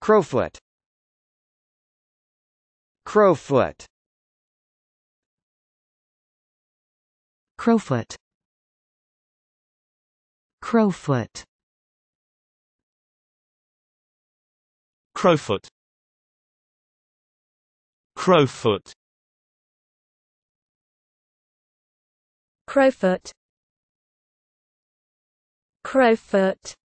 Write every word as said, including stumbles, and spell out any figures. Crowfoot. Crowfoot. Crowfoot. Crowfoot. Crowfoot. Crowfoot. Crowfoot. Crowfoot.